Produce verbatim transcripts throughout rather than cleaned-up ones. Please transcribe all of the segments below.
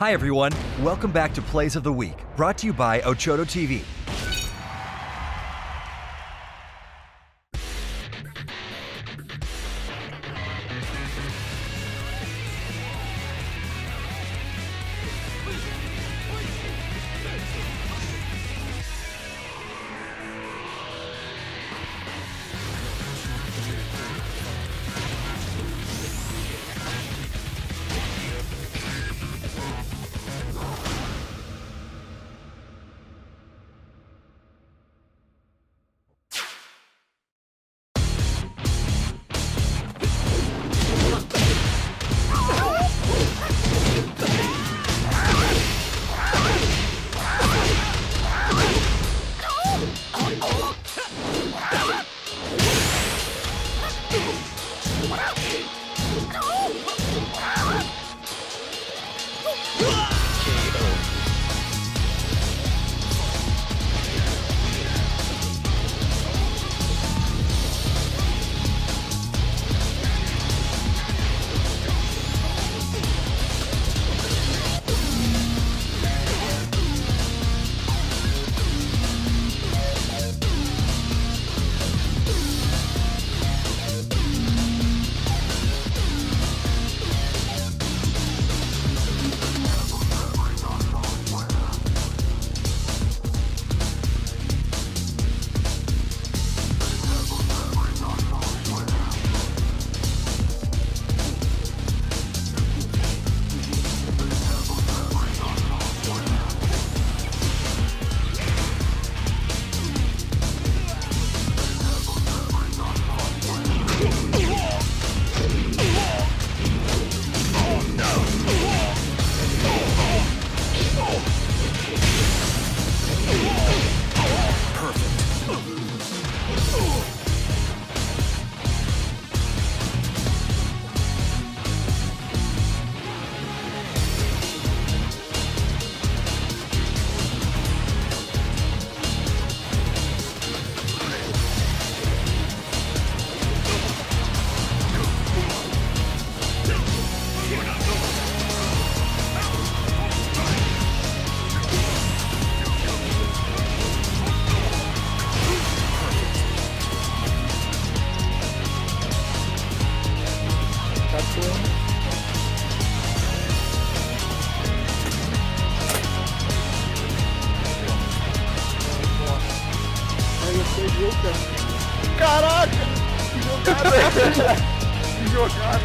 Hi everyone, welcome back to Plays of the Week, brought to you by Ochoto T V. Caraca! Que jogada! Que jogada!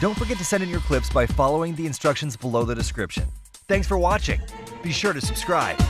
Don't forget to send in your clips by following the instructions below the description. Thanks for watching. Be sure to subscribe.